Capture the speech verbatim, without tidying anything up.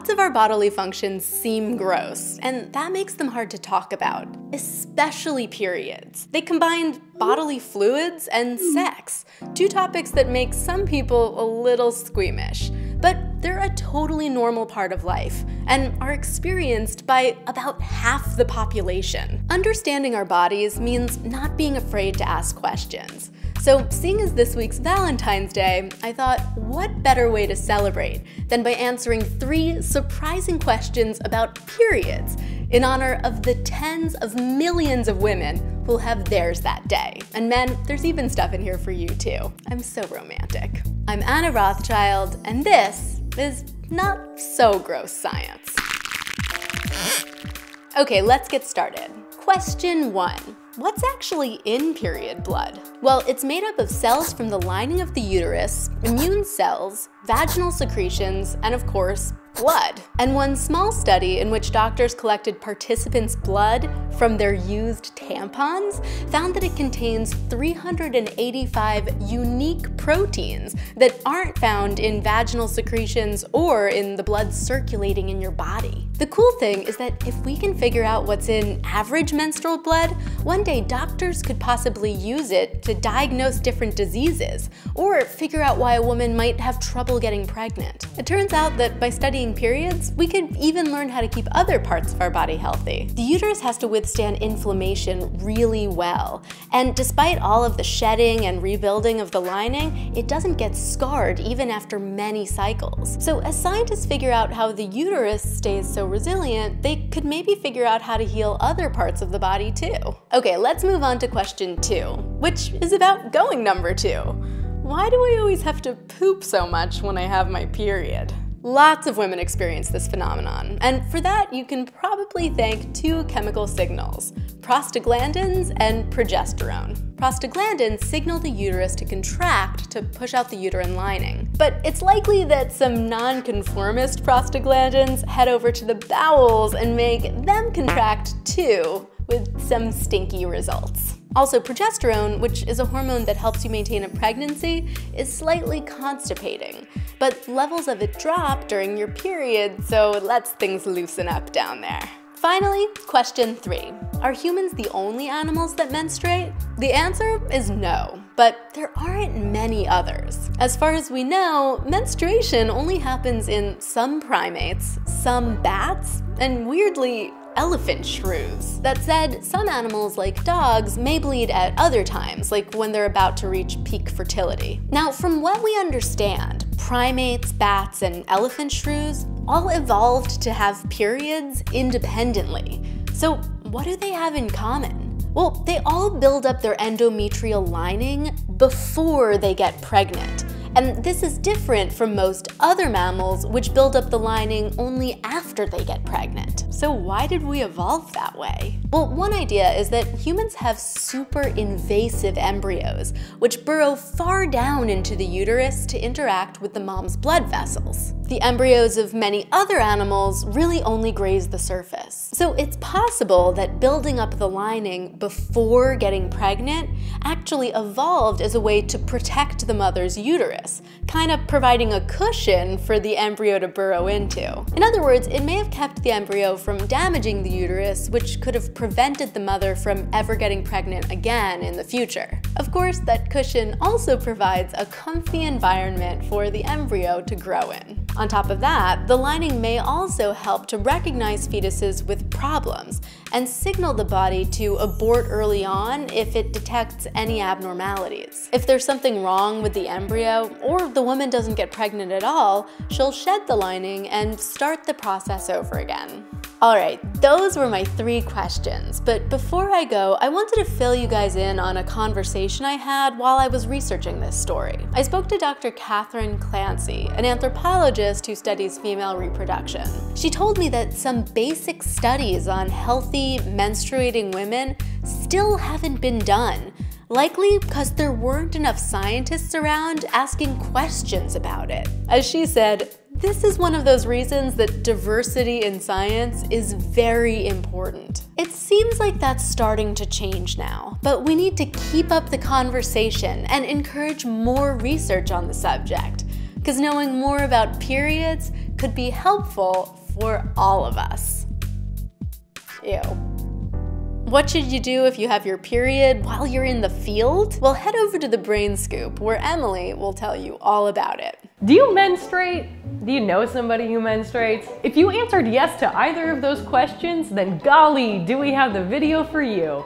lots of our bodily functions seem gross, and that makes them hard to talk about, especially periods. They combined bodily fluids and sex, two topics that make some people a little squeamish. But they're a totally normal part of life and are experienced by about half the population. Understanding our bodies means not being afraid to ask questions. So seeing as this week's Valentine's Day, I thought, what better way to celebrate than by answering three surprising questions about periods in honor of the tens of millions of women who'll have theirs that day. And men, there's even stuff in here for you too. I'm so romantic. I'm Anna Rothschild, and this is Not So Gross Science. Okay, let's get started. Question one. What's actually in period blood? Well, it's made up of cells from the lining of the uterus, immune cells, vaginal secretions, and of course, blood. And one small study in which doctors collected participants' blood from their used tampons found that it contains three hundred eighty-five unique proteins that aren't found in vaginal secretions or in the blood circulating in your body. The cool thing is that if we can figure out what's in average menstrual blood, one One day, doctors could possibly use it to diagnose different diseases or figure out why a woman might have trouble getting pregnant. It turns out that by studying periods, we could even learn how to keep other parts of our body healthy. The uterus has to withstand inflammation really well, and despite all of the shedding and rebuilding of the lining, it doesn't get scarred even after many cycles. So as scientists figure out how the uterus stays so resilient, they could maybe figure out how to heal other parts of the body too. Okay, Okay, let's move on to question two, which is about going number two. Why do I always have to poop so much when I have my period? Lots of women experience this phenomenon, and for that you can probably thank two chemical signals, prostaglandins and progesterone. Prostaglandins signal the uterus to contract to push out the uterine lining. But it's likely that some nonconformist prostaglandins head over to the bowels and make them contract too, with some stinky results. Also, progesterone, which is a hormone that helps you maintain a pregnancy, is slightly constipating, but levels of it drop during your period, so it lets things loosen up down there. Finally, question three. Are humans the only animals that menstruate? The answer is no, but there aren't many others. As far as we know, menstruation only happens in some primates, some bats, and weirdly, elephant shrews. That said, some animals like dogs may bleed at other times, like when they're about to reach peak fertility. Now, from what we understand, primates, bats, and elephant shrews all evolved to have periods independently. So what do they have in common? Well, they all build up their endometrial lining before they get pregnant. And this is different from most other mammals, which build up the lining only after they get pregnant. So why did we evolve that way? Well, one idea is that humans have super invasive embryos, which burrow far down into the uterus to interact with the mom's blood vessels. The embryos of many other animals really only graze the surface. So it's possible that building up the lining before getting pregnant actually evolved as a way to protect the mother's uterus, kind of providing a cushion for the embryo to burrow into. In other words, it may have kept the embryo from damaging the uterus, which could have prevented the mother from ever getting pregnant again in the future. Of course, that cushion also provides a comfy environment for the embryo to grow in. On top of that, the lining may also help to recognize fetuses with problems and signal the body to abort early on if it detects any abnormalities. If there's something wrong with the embryo or the woman doesn't get pregnant at all, she'll shed the lining and start the process over again. All right, those were my three questions, but before I go, I wanted to fill you guys in on a conversation I had while I was researching this story. I spoke to Doctor Kathryn Clancy, an anthropologist who studies female reproduction. She told me that some basic studies on healthy, menstruating women still haven't been done, likely because there weren't enough scientists around asking questions about it. As she said, this is one of those reasons that diversity in science is very important. It seems like that's starting to change now, but we need to keep up the conversation and encourage more research on the subject, because knowing more about periods could be helpful for all of us. Ew. What should you do if you have your period while you're in the field? Well, head over to The Brain Scoop, where Emily will tell you all about it. Do you menstruate? Do you know somebody who menstruates? If you answered yes to either of those questions, then golly, do we have the video for you.